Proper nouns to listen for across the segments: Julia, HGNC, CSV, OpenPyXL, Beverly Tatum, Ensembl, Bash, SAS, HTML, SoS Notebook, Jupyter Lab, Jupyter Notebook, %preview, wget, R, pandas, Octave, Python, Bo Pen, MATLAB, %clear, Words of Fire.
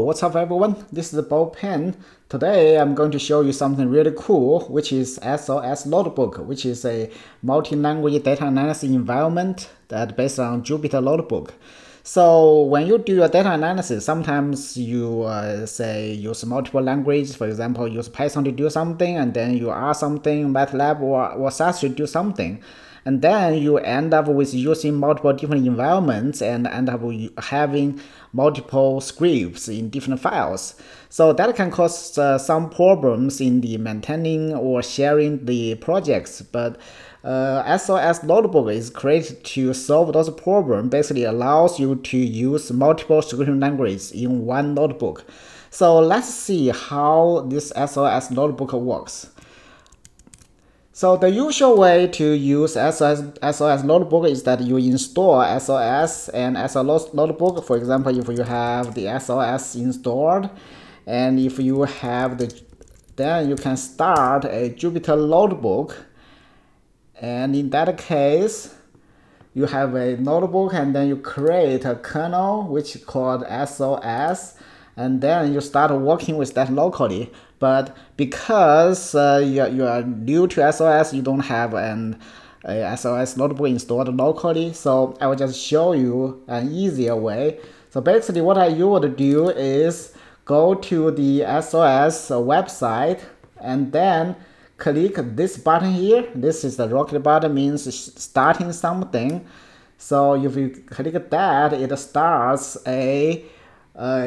What's up everyone, this is Bo Pen. Today I'm going to show you something really cool, which is SoS Notebook, which is a multi-language data analysis environment that based on Jupyter Notebook. So when you do your data analysis, sometimes you say use multiple languages, for example use Python to do something, and then you R something, MATLAB or SAS to do something. And then you end up with using multiple different environments and end up having multiple scripts in different files. So that can cause some problems in the maintaining or sharing the projects. But SoS Notebook is created to solve those problems, basically allows you to use multiple scripting languages in one notebook. So let's see how this SoS Notebook works. So the usual way to use SoS Notebook is that you install SoS and SoS Notebook. For example, if you have the SoS installed, and if you have then you can start a Jupyter Notebook. And in that case, you have a notebook, and then you create a kernel which is called SoS. And then you start working with that locally. But because you are new to SoS, you don't have a SoS Notebook installed locally. So I will just show you an easier way. So basically what you would do is go to the SoS website and then click this button here. This is the rocket button, means starting something. So if you click that, it starts our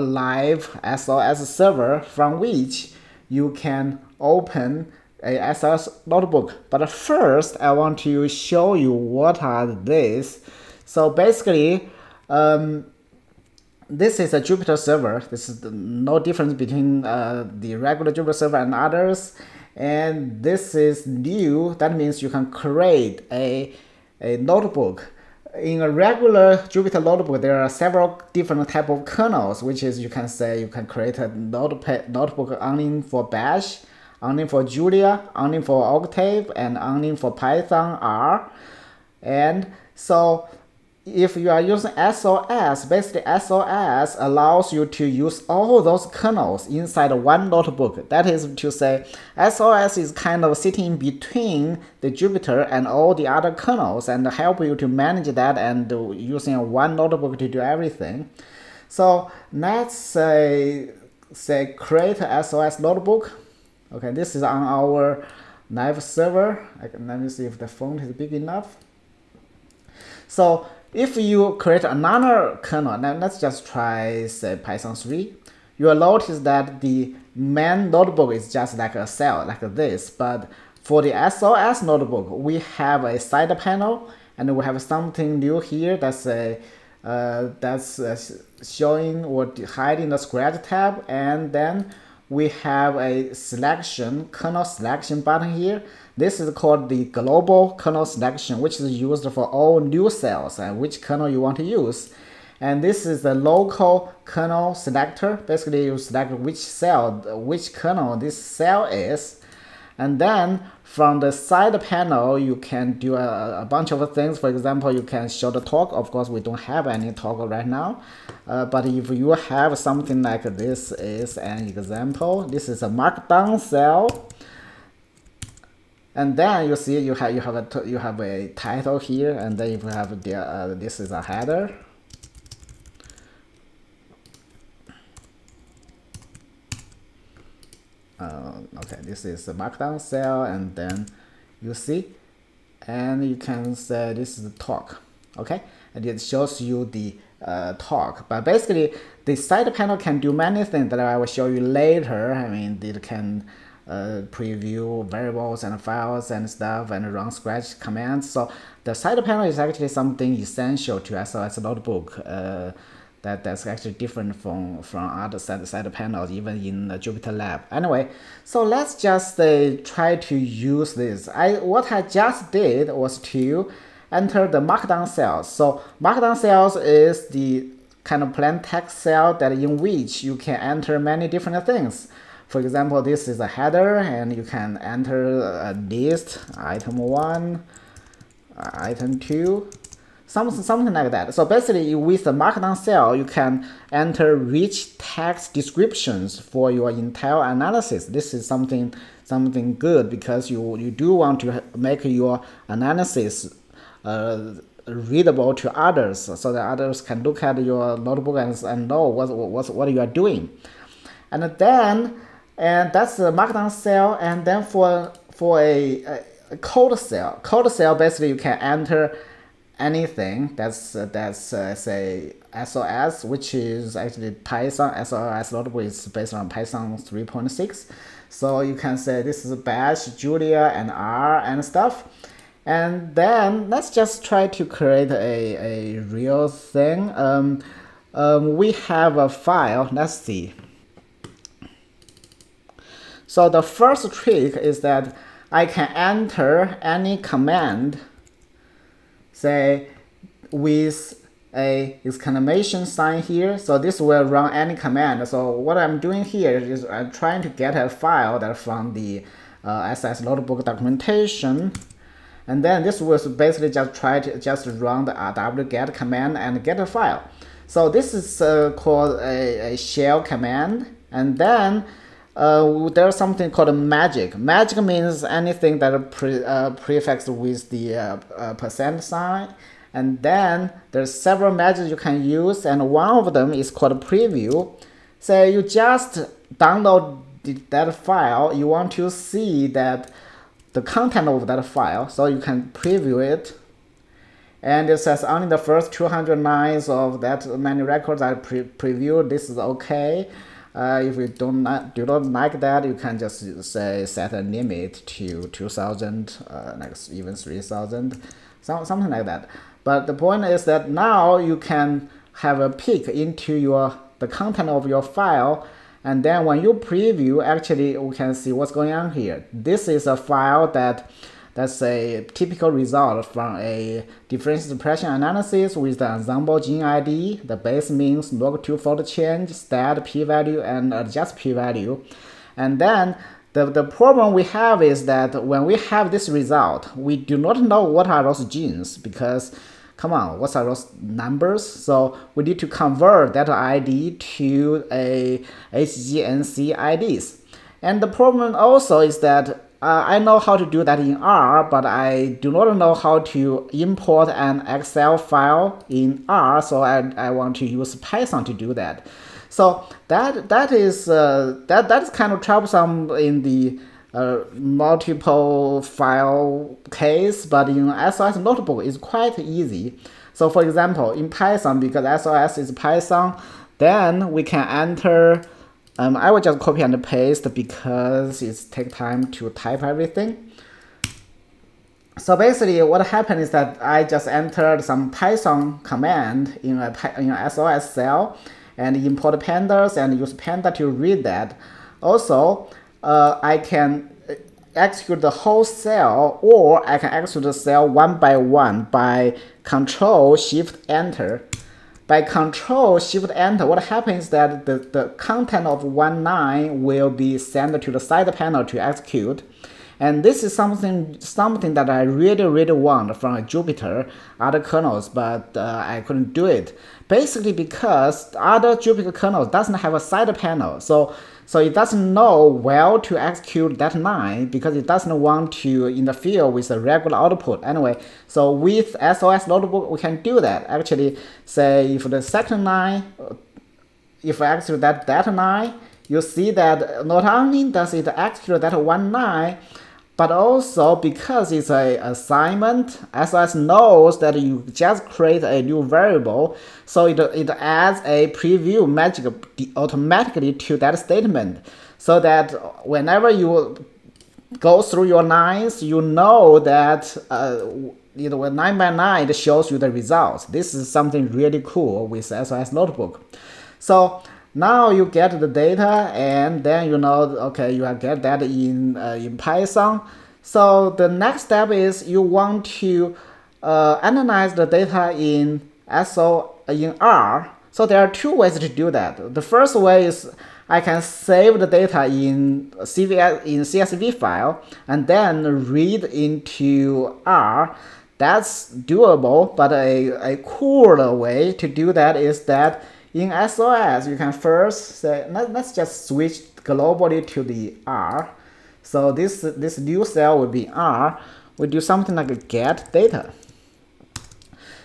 live SoS server, from which you can open a SoS Notebook. But first I want to show you what are these. So basically this is a Jupyter server. This is no difference between the regular Jupyter server and others, and this is new. That means you can create a notebook. In a regular Jupyter Notebook, there are several different type of kernels, which is you can create a notebook only for Bash, only for Julia, only for Octave, and only for Python, R. And so if you are using SoS, basically SoS allows you to use all those kernels inside one notebook. That is to say, SoS is kind of sitting between the Jupyter and all the other kernels and help you to manage that and using one notebook to do everything. So let's say create a SoS Notebook. Okay, this is on our live server. Let me see if the font is big enough. So if you create another kernel, now let's just try, say, Python 3, you will notice that the main notebook is just like a cell, like this. But for the SoS Notebook, we have a side panel, and we have something new here that's showing or hiding the scratch tab, and then we have a selection, kernel selection button here. This is called the global kernel selection, which is used for all new cells and which kernel you want to use. And this is the local kernel selector. Basically, you select which cell, which kernel this cell is. And then from the side panel, you can do a bunch of things. For example, you can show the toggle. Of course, we don't have any toggle right now. But if you have something like this, is an example. This is a markdown cell. And then you see you have a title here, and then you have the this is a header. Okay, this is a markdown cell, and then you see, and you can say this is the talk. Okay, and it shows you the talk. But basically, the side panel can do many things that I will show you later. I mean, it can preview variables and files and stuff, and run scratch commands. So the side panel is actually something essential to SoS Notebook. That's actually different from other side panels, even in Jupyter Lab. Anyway, so let's just try to use this. What I just did was to enter the markdown cells. So markdown cells is the kind of plain text cell that in which you can enter many different things. For example, this is a header, and you can enter a list, item 1, item 2. something like that. So basically, with the markdown cell, you can enter rich text descriptions for your entire analysis. This is something good, because you do want to make your analysis readable to others, so that others can look at your notebook and know what you are doing. And then, and that's the markdown cell. And then for a code cell, basically you can enter anything that's say SOS, which is actually Python. SOS Notebook is based on Python 3.6, so you can say this is Bash, Julia, and R and stuff. And then let's just try to create a real thing. We have a file. Let's see. So the first trick is that I can enter any command, say with a exclamation sign here. So this will run any command. So what I'm doing here is I'm trying to get a file that from the SAS Notebook documentation, and then this was basically just try to just run the wget command and get a file. So this is called a shell command. And then there's something called magic. Magic means anything that prefixed with the percent sign. And then there's several magic you can use, and one of them is called preview. So you just download that file. You want to see that the content of that file, so you can preview it. And it says only the first 200 lines of that many records are previewed. This is okay. If you do not like that, you can just say set a limit to 2,000, like even 3,000, something like that. But the point is that now you can have a peek into the content of your file, and then when you preview, actually we can see what's going on here. This is a file that's a typical result from a difference expression analysis with the Ensembl gene ID. The base means log to fold change, stat p-value, and adjust p-value. And then the problem we have is that when we have this result, we do not know what are those genes, because come on, what are those numbers? So we need to convert that ID to a HGNC IDs. And the problem also is that I know how to do that in R, but I do not know how to import an Excel file in R, so I want to use Python to do that. So that is kind of troublesome in the multiple file case, but in SOS Notebook it's quite easy. So for example, in Python, because SOS is Python, then we can enter. I will just copy and paste because it takes time to type everything. So basically what happened is that I just entered some Python command in a SOS cell and import pandas and use panda to read that. Also, I can execute the whole cell, or I can execute the cell one by one by Control-Shift-Enter. By Control-Shift-Enter, what happens is that the content of one line will be sent to the side panel to execute. And this is something that I really want from Jupyter, other kernels, but I couldn't do it. Basically because other Jupyter kernels doesn't have a side panel. So it doesn't know where to execute that line, because it doesn't want to interfere with the regular output. Anyway, so with SOS Notebook, we can do that. Actually, say if the second line, if I execute that line, you see that not only does it execute that one line, but also because it's an assignment, SOS knows that you just create a new variable, so it adds a preview magic automatically to that statement, so that whenever you go through your lines, you know that line by line it shows you the results. This is something really cool with SOS Notebook. So now you get the data, and then you know, okay, you get that in Python. So the next step is you want to analyze the data in R. So there are two ways to do that. The first way is I can save the data in CSV file and then read into R. That's doable, but a cooler way to do that is that in SOS, you can first say, let's just switch globally to the R. So this new cell would be R. We do something like a get data.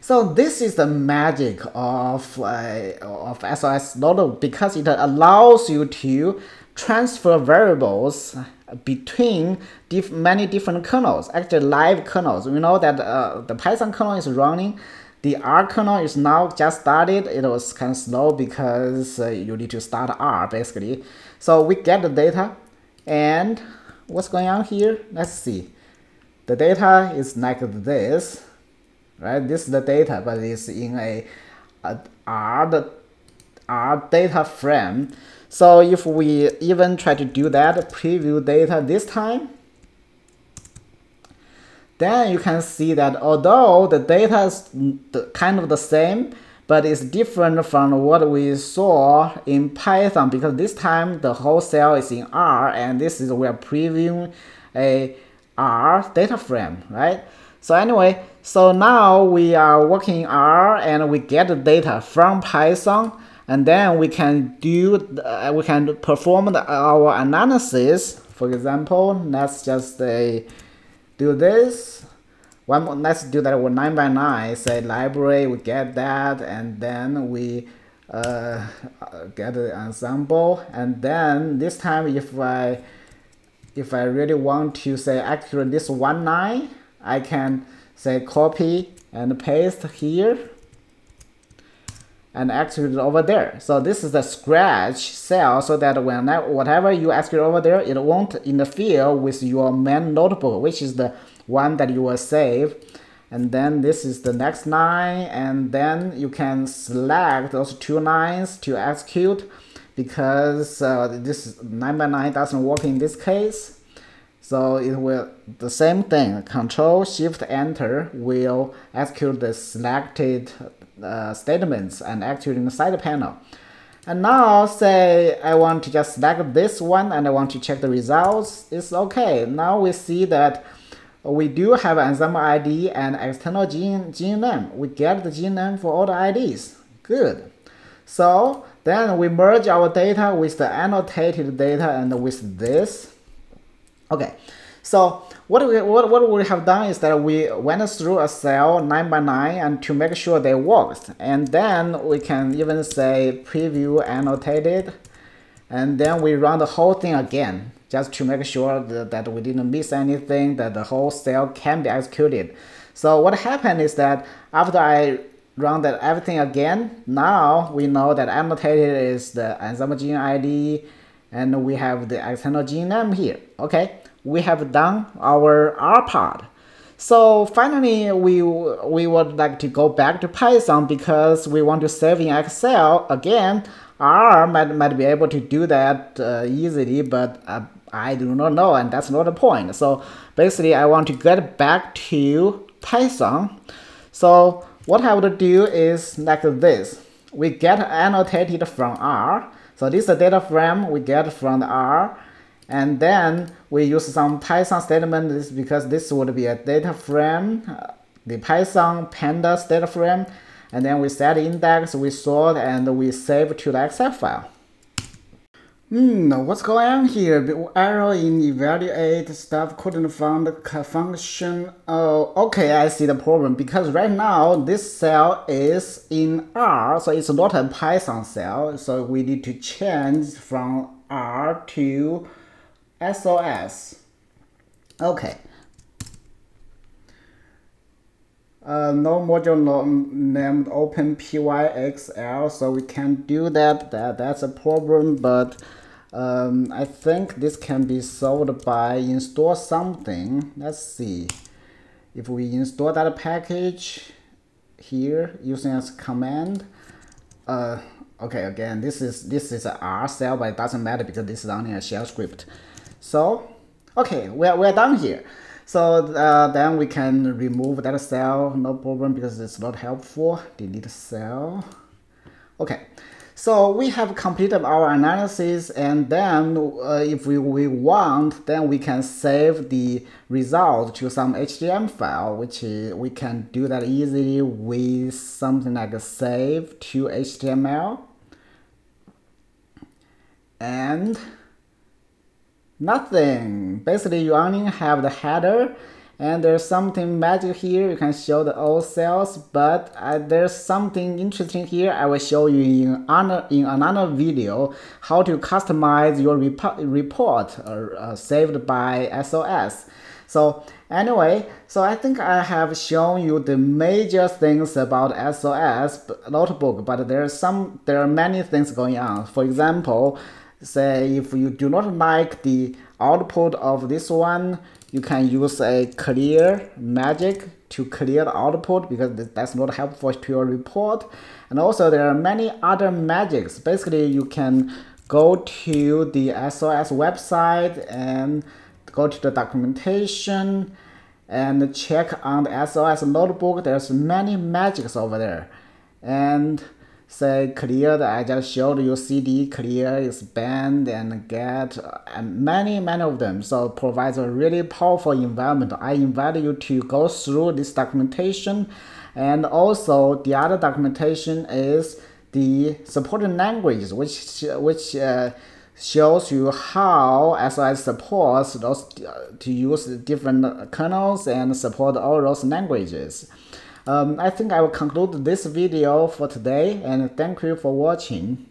So this is the magic of SOS Notebook, because it allows you to transfer variables between many different kernels, actually live kernels. We know that the Python kernel is running. The R kernel is now just started. It was kind of slow because you need to start R basically. So we get the data, and what's going on here? Let's see. The data is like this, right? This is the data, but it's in a R data frame. So if we even try to do that preview data this time, then you can see that although the data is kind of the same, but it's different from what we saw in Python, because this time the whole cell is in R, and this is we're previewing a R data frame, right? So anyway, so now we are working in R, and we get the data from Python, and then we can perform our analysis. For example, let's just do this. Let's do that with 9 by 9. Say library, we get that, and then we get the ensemble. And then this time, if I really want to say accurate this one line, I can say copy and paste here, and execute over there. So this is the scratch cell, so that when whatever you execute over there, it won't interfere with your main notebook, which is the one that you will save. And then this is the next line, and then you can select those two lines to execute, because this 9 by 9 doesn't work in this case. So it will the same thing. Control Shift Enter will execute the selected statements and actually in the side panel. And now say I want to just select this one and I want to check the results. It's okay. Now we see that we do have an Ensembl ID and external gene name. We get the gene name for all the IDs. Good. So then we merge our data with the annotated data and with this. Okay. So what we have done is that we went through a cell 9 by 9 and to make sure they worked, and then we can even say preview annotated, and then we run the whole thing again just to make sure that we didn't miss anything, that the whole cell can be executed. So what happened is that after I run that everything again, now we know that annotated is the Ensembl gene ID, and we have the external gene name here. Okay. We have done our R part. So finally, we would like to go back to Python because we want to save in Excel. Again, R might be able to do that easily, but I do not know, and that's not the point. So basically, I want to get back to Python. So what I would do is like this. We get annotated from R. So this is the data frame we get from the R. And then we use some Python statement because this would be a data frame, the Python pandas data frame. And then we set index, we sort, and we save to the Excel file. What's going on here? Error in evaluate stuff, couldn't find the function. Oh, okay, I see the problem, because right now this cell is in R, so it's not a Python cell. So we need to change from R to SOS. Okay. No module named OpenPyXL, so we can't do that. That's a problem, but I think this can be solved by install something. Let's see. If we install that package here using as command, okay, again, this is an R cell, but it doesn't matter because this is only a shell script. So, okay, we're done here. So then we can remove that cell, no problem, because it's not helpful. Delete cell. Okay, So we have completed our analysis, and then if we want, then we can save the result to some HTML file, which is, we can do that easily with something like a save to HTML. And nothing. Basically, you only have the header. And there's something magic here. You can show the old cells, but there's something interesting here. I will show you in another video how to customize your report saved by SOS. So anyway, so I think I have shown you the major things about SOS Notebook, but there are many things going on. For example, say if you do not like the output of this one, you can use a clear magic to clear the output, because that's not helpful to your report. And also there are many other magics. Basically, you can go to the SOS website and go to the documentation and check on the SOS Notebook. There's many magics over there. And say clear that I just showed you, CD clear, expand and get, and many of them. So it provides a really powerful environment. I invite you to go through this documentation. And also the other documentation is the supporting language, which shows you how SOS supports those to use different kernels and support all those languages. I think I will conclude this video for today, and thank you for watching.